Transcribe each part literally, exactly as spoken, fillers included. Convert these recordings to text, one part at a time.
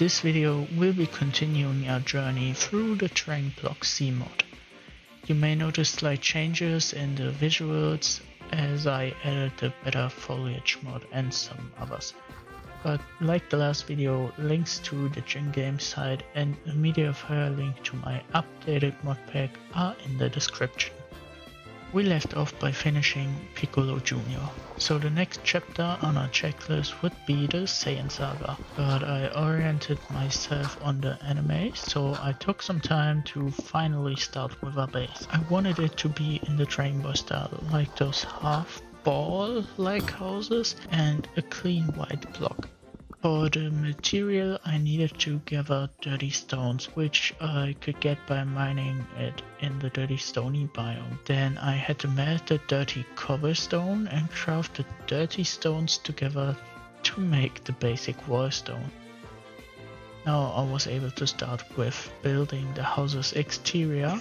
this video, we'll be continuing our journey through the Dragon Block C mod. You may notice slight changes in the visuals as I added the better foliage mod and some others. But like the last video, links to the JinGames site and a Mediafire link to my updated mod pack are in the description. We left off by finishing Piccolo Junior, so the next chapter on our checklist would be the Saiyan Saga, but I oriented myself on the anime, so I took some time to finally start with our base. I wanted it to be in the Trainboy style, like those half ball-like houses and a clean white block. For the material I needed to gather dirty stones, which I could get by mining it in the dirty stony biome. Then I had to melt the dirty cobblestone and craft the dirty stones together to make the basic wall stone. Now I was able to start with building the house's exterior.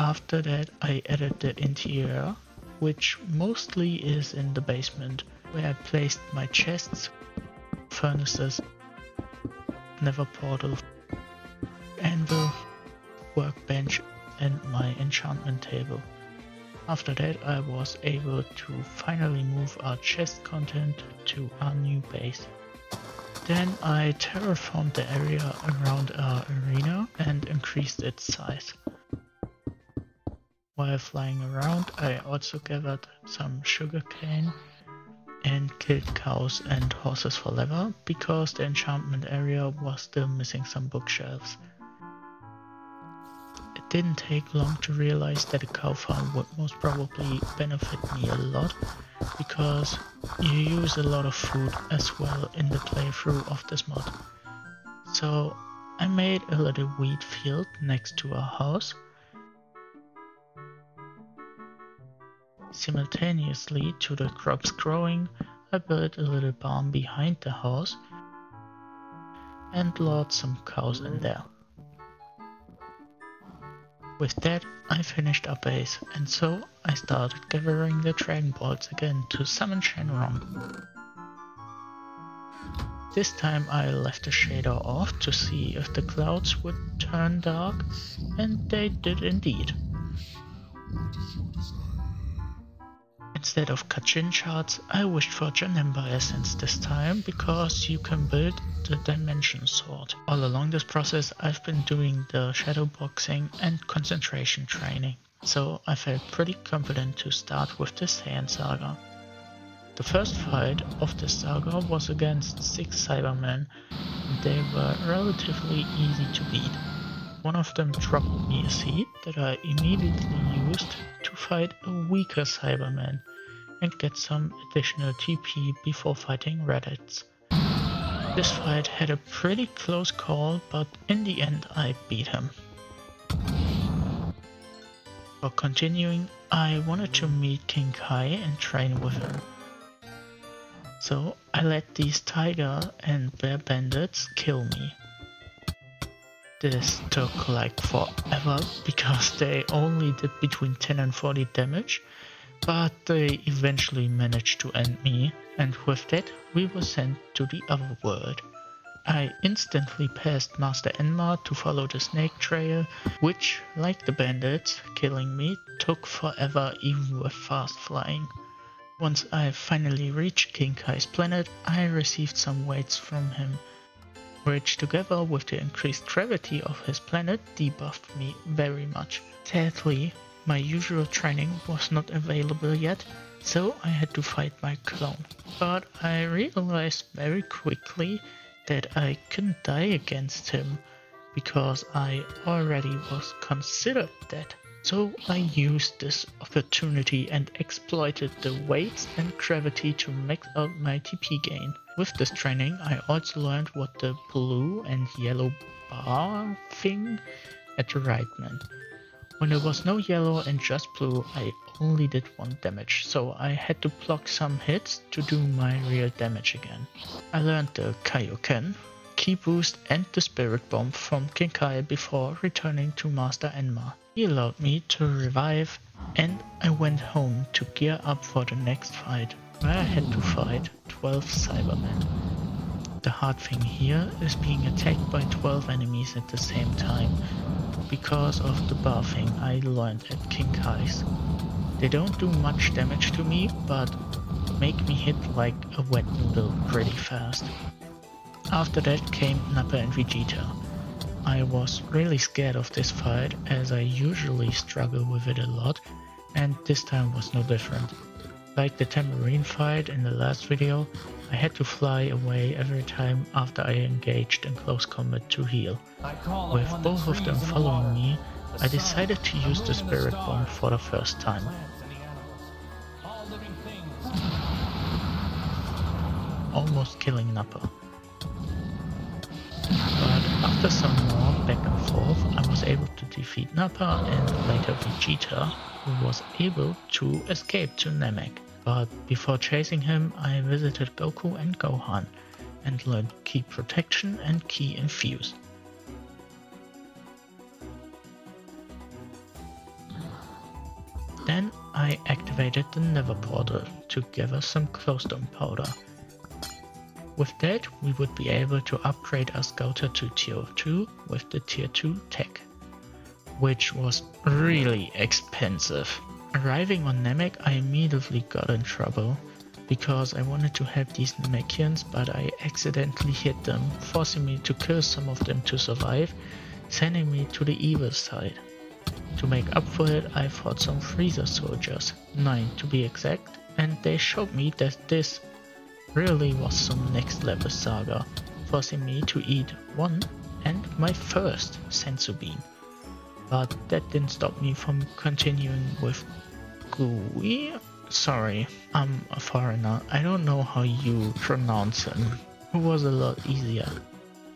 After that I added the interior, which mostly is in the basement, where I placed my chests, furnaces, nether portal, anvil, workbench and my enchantment table. After that I was able to finally move our chest content to our new base. Then I terraformed the area around our arena and increased its size. While flying around, I also gathered some sugarcane and killed cows and horses for leather, because the enchantment area was still missing some bookshelves. It didn't take long to realize that a cow farm would most probably benefit me a lot, because you use a lot of food as well in the playthrough of this mod. So I made a little wheat field next to our house. Simultaneously to the crops growing, I built a little barn behind the house and lowered some cows in there. With that, I finished our base, and so I started gathering the Dragon Balls again to summon Shenron. This time I left the shader off to see if the clouds would turn dark, and they did indeed. Instead of Kachin Shards, I wished for Janemba Essence this time, because you can build the Dimension Sword. All along this process I've been doing the Shadow Boxing and Concentration Training, so I felt pretty confident to start with the Saiyan Saga. The first fight of the saga was against six Cybermen, and they were relatively easy to beat. One of them dropped me a seed that I immediately used to fight a weaker Cyberman and get some additional T P before fighting Raditz. This fight had a pretty close call, but in the end I beat him. For continuing, I wanted to meet King Kai and train with him. So I let these tiger and bear bandits kill me. This took like forever, because they only did between ten and forty damage, but they eventually managed to end me, and with that we were sent to the other world. I instantly passed Master Enma to follow the snake trail, which, like the bandits killing me, took forever even with fast flying. Once I finally reached King Kai's planet, I received some weights from him, which together with the increased gravity of his planet debuffed me very much. Sadly, my usual training was not available yet, so I had to fight my clone. But I realized very quickly that I couldn't die against him, because I already was considered dead. So I used this opportunity and exploited the weights and gravity to max out my T P gain. With this training I also learned what the blue and yellow bar thing at the right meant. When there was no yellow and just blue, I only did one damage, so I had to block some hits to do my real damage again. I learned the Kaioken, Ki Boost and the Spirit Bomb from King Kai before returning to Master Enma. He allowed me to revive and I went home to gear up for the next fight, where I had to fight twelve Cybermen. The hard thing here is being attacked by twelve enemies at the same time, because of the buffing I learned at King Kai's. They don't do much damage to me, but make me hit like a wet noodle pretty fast. After that came Nappa and Vegeta. I was really scared of this fight, as I usually struggle with it a lot, and this time was no different. Like the Tamarine fight in the last video, I had to fly away every time after I engaged in close combat to heal. With both of them following me, I decided to use the Spirit Bomb for the first time. Almost killing Nappa. But after some more back and forth, I was able to defeat Nappa and later Vegeta, who was able to escape to Namek. But before chasing him, I visited Goku and Gohan and learned Ki Protection and Ki Infuse. Then I activated the Never Portal to gather some Glowstone Powder. With that, we would be able to upgrade our Scouter to tier two with the tier two tech, which was really expensive. Arriving on Namek, I immediately got in trouble because I wanted to help these Namekians, but I accidentally hit them, forcing me to kill some of them to survive, sending me to the evil side. To make up for it, I fought some Frieza soldiers, nine to be exact, and they showed me that this really was some next level saga, forcing me to eat one and my first senzu bean. But that didn't stop me from continuing with Gooey. Sorry, I'm a foreigner, I don't know how you pronounce him. It was a lot easier.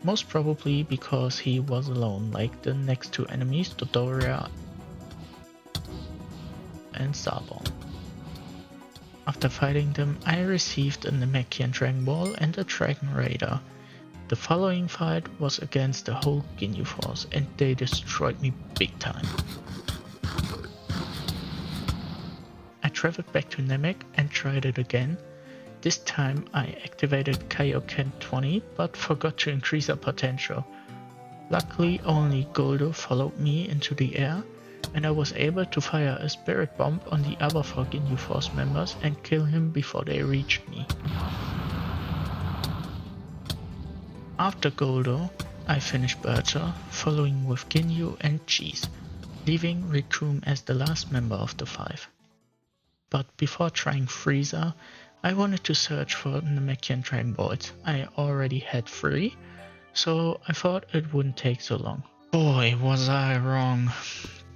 Most probably because he was alone, like the next two enemies, Dodoria and Zarbon. After fighting them, I received a Namekian Dragon Ball and a Dragon Radar. The following fight was against the whole Ginyu Force and they destroyed me big time. I traveled back to Namek and tried it again. This time I activated Kaioken twenty, but forgot to increase our potential. Luckily only Goldo followed me into the air, and I was able to fire a Spirit Bomb on the other four Ginyu Force members and kill him before they reached me. After Goldo, I finished Burter, following with Ginyu and Cheese, leaving Raccoon as the last member of the five. But before trying Frieza, I wanted to search for Namekian Dragon Balls. I already had three, so I thought it wouldn't take so long. Boy, was I wrong.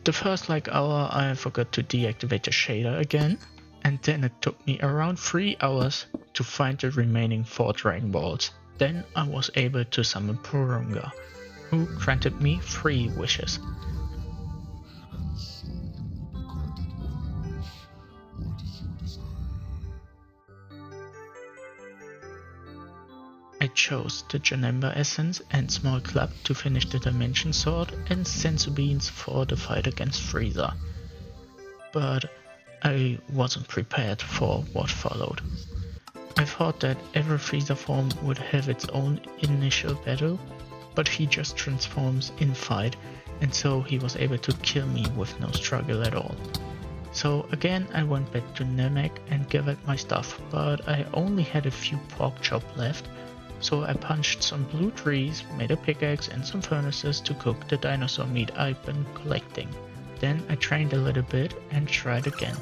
The first like hour I forgot to deactivate the shader again, and then it took me around three hours to find the remaining four Dragon Balls. Then I was able to summon Purunga, who granted me three wishes. I chose the Janemba Essence and Small Club to finish the Dimension Sword and Senzu Beans for the fight against Frieza. But I wasn't prepared for what followed. I thought that every Frieza form would have its own initial battle, but he just transforms in fight and so he was able to kill me with no struggle at all. So again I went back to Namek and gathered my stuff, but I only had a few pork chop left. So I punched some blue trees, made a pickaxe and some furnaces to cook the dinosaur meat I've been collecting. Then I trained a little bit and tried again.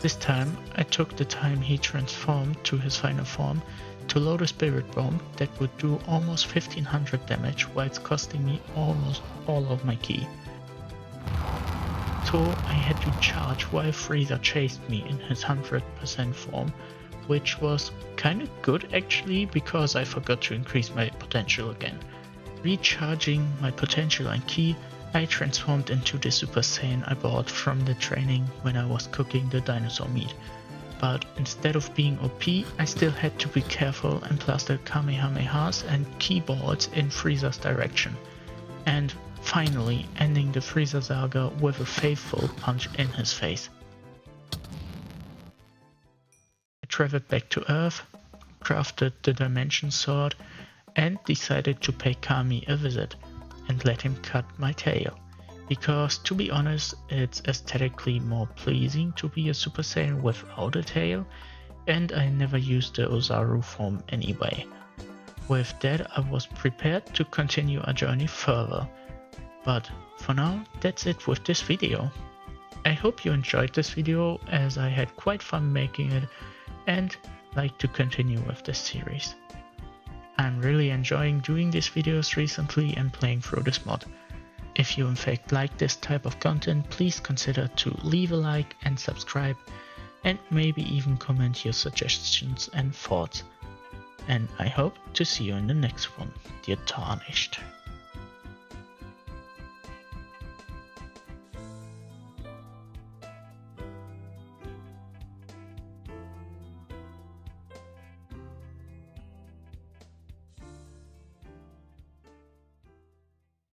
This time I took the time he transformed to his final form to load a Spirit Bomb that would do almost fifteen hundred damage whilst costing me almost all of my ki. So I had to charge while Frieza chased me in his one hundred percent form, which was kinda good actually, because I forgot to increase my potential again. Recharging my potential and ki I transformed into the Super Saiyan I bought from the training when I was cooking the dinosaur meat. But instead of being O P, I still had to be careful and plaster Kamehamehas and keyboards in Frieza's direction. And finally ending the Frieza Saga with a faithful punch in his face. I traveled back to Earth, crafted the Dimension Sword and decided to pay Kami a visit and let him cut my tail. Because, to be honest, it's aesthetically more pleasing to be a Super Saiyan without a tail, and I never used the Ozaru form anyway. With that, I was prepared to continue our journey further. But for now, that's it with this video. I hope you enjoyed this video, as I had quite fun making it and like to continue with this series. I'm really enjoying doing these videos recently and playing through this mod. If you in fact like this type of content, please consider to leave a like and subscribe, and maybe even comment your suggestions and thoughts. And I hope to see you in the next one, dear Tarnished.